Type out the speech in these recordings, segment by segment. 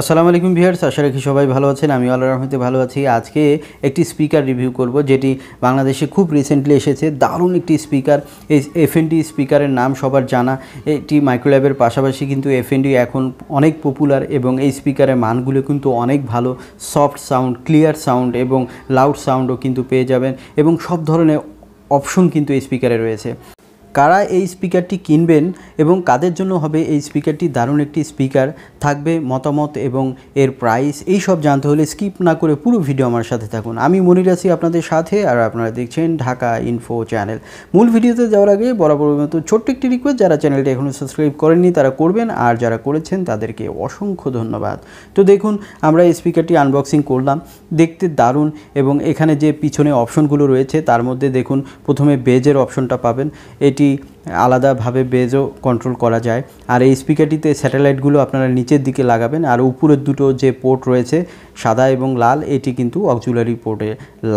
আসসালামু আলাইকুম ভিউয়ার্স, আশা করি সবাই ভালো আছেন। আমি আল্লাহর রহমতে ভালো আছি। আজকে একটি স্পিকার রিভিউ করব যেটি বাংলাদেশে খুব রিসেন্টলি এসেছে। দারুণ একটি স্পিকার, এই এফএনডি স্পিকারের নাম সবার জানা। এটি মাইক্রোল্যাবের পাশাপাশি কিন্তু এফএনডি এখন অনেক পপুলার এবং এই স্পিকারের মানগুলো কিন্তু অনেক ভালো। সফট সাউন্ড, ক্লিয়ার সাউন্ড এবং লাউড সাউন্ডও কিন্তু পেয়ে যাবেন এবং সব ধরনের অপশন কিন্তু এই স্পিকারে রয়েছে। কারা এই স্পিকারটি কিনবেন এবং কাদের জন্য হবে এই স্পিকারটি দারুণ একটি স্পিকার, থাকবে মতামত এবং এর প্রাইস, এই সব জানতে হলে স্কিপ না করে পুরো ভিডিও আমার সাথে থাকুন। আমি মনির আছি আপনাদের সাথে আর আপনারা দেখছেন ঢাকা ইনফো চ্যানেল। মূল ভিডিওতে যাওয়ার আগে বরাবরের মতো ছোট্ট একটি রিকোয়েস্ট, যারা চ্যানেলটি এখনও সাবস্ক্রাইব করেননি তারা করবেন, আর যারা করেছেন তাদেরকে অসংখ্য ধন্যবাদ। তো দেখুন, আমরা এই স্পিকারটি আনবক্সিং করলাম, দেখতে দারুণ। এবং এখানে যে পিছনে অপশনগুলো রয়েছে তার মধ্যে দেখুন, প্রথমে বেজের অপশনটা পাবেন, এটি আলাদাভাবে বেজও কন্ট্রোল করা যায়। আর এই স্পিকারটিতে স্যাটেলাইটগুলো আপনারা নিচের দিকে লাগাবেন, আর উপরের দুটো যে পোর্ট রয়েছে সাদা এবং লাল, এটি কিন্তু অক্সিলারি পোর্টে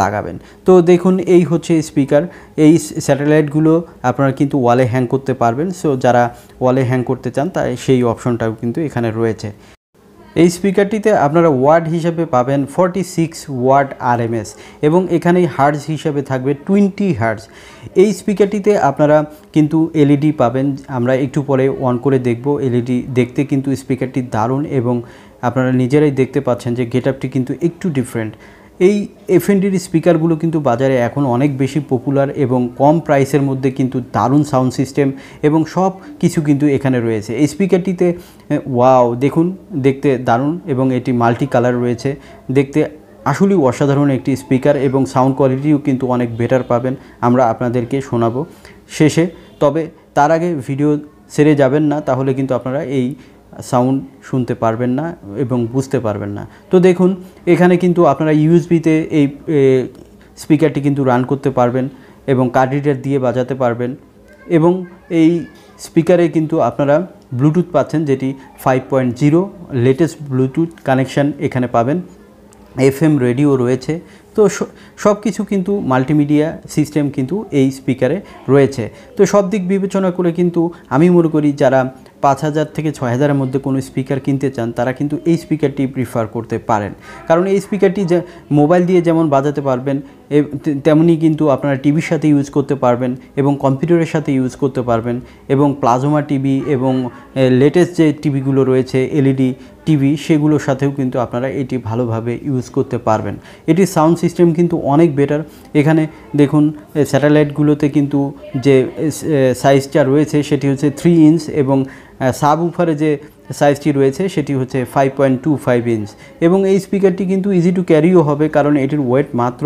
লাগাবেন। তো দেখুন, এই হচ্ছে স্পিকার। এই স্যাটেলাইটগুলো আপনারা কিন্তু ওয়ালে হ্যাং করতে পারবেন। সো যারা ওয়ালে হ্যাং করতে চান তাই সেই অপশনটাও কিন্তু এখানে রয়েছে। এই স্পিকারটিতে আপনারা ওয়াট হিসাবে পাবেন 46 ওয়াট RMS এবং এখানেই হার্জ হিসাবে থাকবে 20 হার্জ। এই স্পিকারটিতে আপনারা কিন্তু এলইডি পাবেন, আমরা একটু পরে অন করে দেখব এলইডি। দেখতে কিন্তু স্পিকারটি দারুণ এবং আপনারা নিজেরাই দেখতে পাচ্ছেন যে গেট আপটি কিন্তু একটু ডিফারেন্ট। এই এফএনডির স্পিকারগুলো কিন্তু বাজারে এখন অনেক বেশি পপুলার এবং কম প্রাইসের মধ্যে কিন্তু দারুণ সাউন্ড সিস্টেম এবং সব কিছু কিন্তু এখানে রয়েছে। এই স্পিকারটিতে ওয়াও, দেখুন দেখতে দারুণ এবং এটি মাল্টি কালার রয়েছে। দেখতে আসলেই অসাধারণ একটি স্পিকার এবং সাউন্ড কোয়ালিটিও কিন্তু অনেক বেটার পাবেন, আমরা আপনাদেরকে শোনাবো শেষে। তবে তার আগে ভিডিও ছেড়ে যাবেন না, তাহলে কিন্তু আপনারা এই সাউন্ড শুনতে পারবেন না এবং বুঝতে পারবেন না। তো দেখুন, এখানে কিন্তু আপনারা ইউএসবিতে এই স্পিকারটি কিন্তু রান করতে পারবেন এবং কার্ড রিডার দিয়ে বাজাতে পারবেন। এবং এই স্পিকারে কিন্তু আপনারা ব্লুটুথ পাচ্ছেন, যেটি 5.0 লেটেস্ট ব্লুটুথ কানেকশান এখানে পাবেন। FM রেডিও রয়েছে। তো সব কিছু কিন্তু মাল্টিমিডিয়া সিস্টেম কিন্তু এই স্পিকারে রয়েছে। তো সব দিক বিবেচনা করে কিন্তু আমি মনে করি যারা 5000 থেকে 6000-এর মধ্যে কোনো স্পিকার কিনতে চান তারা কিন্তু এই স্পিকারটি প্রিফার করতে পারেন, কারণ এই স্পিকারটি মোবাইল দিয়ে যেমন বাজাতে পারবেন তেমনি কিন্তু আপনারা টিভির সাথে ইউজ করতে পারবেন এবং কম্পিউটারের সাথে ইউজ করতে পারবেন এবং প্লাজমা টিভি এবং লেটেস্ট যে টিভিগুলো রয়েছে এলইডি টিভি, সেগুলোর সাথেও কিন্তু আপনারা এটি ভালোভাবে ইউজ করতে পারবেন। এটির সাউন্ড সিস্টেম কিন্তু অনেক বেটার। এখানে দেখুন স্যাটেলাইটগুলোতে কিন্তু যে সাইজটা রয়েছে সেটি হচ্ছে 3 ইঞ্চ এবং সাব উফারে যে সাইজটি রয়েছে সেটি হচ্ছে 5.25 ইঞ্চ। এবং এই স্পিকারটি কিন্তু ইজি টু ক্যারিও হবে, কারণ এটির ওয়েট মাত্র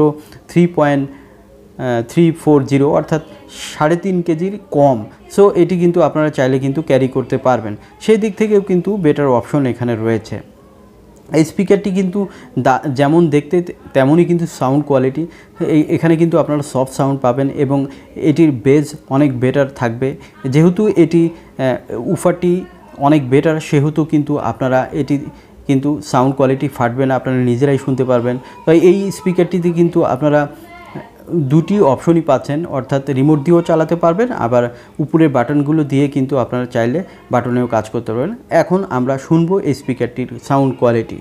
3.340 অর্থাৎ 3.5 কেজির কম। সো এটি কিন্তু আপনারা চাইলে কিন্তু ক্যারি করতে পারবেন, সেই দিক থেকেও কিন্তু বেটার অপশন এখানে রয়েছে। এই স্পিকারটি কিন্তু যেমন দেখতে তেমনই কিন্তু সাউন্ড কোয়ালিটি। এখানে কিন্তু আপনারা সফট সাউন্ড পাবেন এবং এটির বেজ অনেক বেটার থাকবে। যেহেতু এটি উফারটি অনেক বেটার সেহেতু কিন্তু আপনারা এটি কিন্তু সাউন্ড কোয়ালিটি ফাটবে না, আপনারা নিজেরাই শুনতে পারবেন। তাই এই স্পিকারটিতে কিন্তু আপনারা দুটি অপশনই পাচ্ছেন, অর্থাৎ রিমোট দিয়েও চালাতে পারবেন, আবার উপরের বাটনগুলো দিয়ে কিন্তু আপনারা চাইলে বাটনেও কাজ করতে পারবেন। এখন আমরা শুনবো এই স্পিকারটির সাউন্ড কোয়ালিটি।